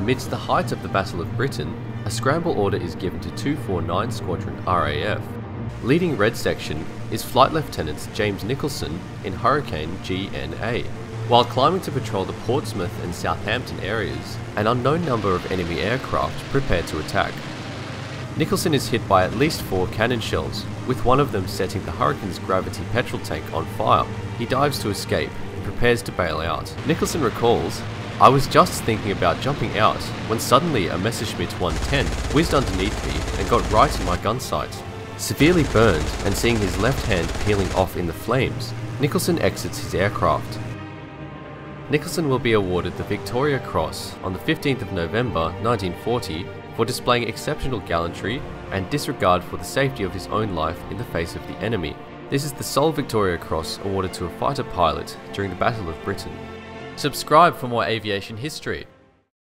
Amidst the height of the Battle of Britain, a scramble order is given to 249 Squadron RAF. Leading Red Section is Flight Lieutenant James Nicolson in Hurricane GNA. While climbing to patrol the Portsmouth and Southampton areas, an unknown number of enemy aircraft prepare to attack. Nicolson is hit by at least 4 cannon shells, with one of them setting the Hurricane's gravity petrol tank on fire. He dives to escape and prepares to bail out. Nicolson recalls, "I was just thinking about jumping out when suddenly a Messerschmitt 110 whizzed underneath me and got right in my gun sight." Severely burned and seeing his left hand peeling off in the flames, Nicolson exits his aircraft. Nicolson will be awarded the Victoria Cross on the 15th of November 1940 for displaying exceptional gallantry and disregard for the safety of his own life in the face of the enemy. This is the sole Victoria Cross awarded to a fighter pilot during the Battle of Britain. Subscribe for more aviation history.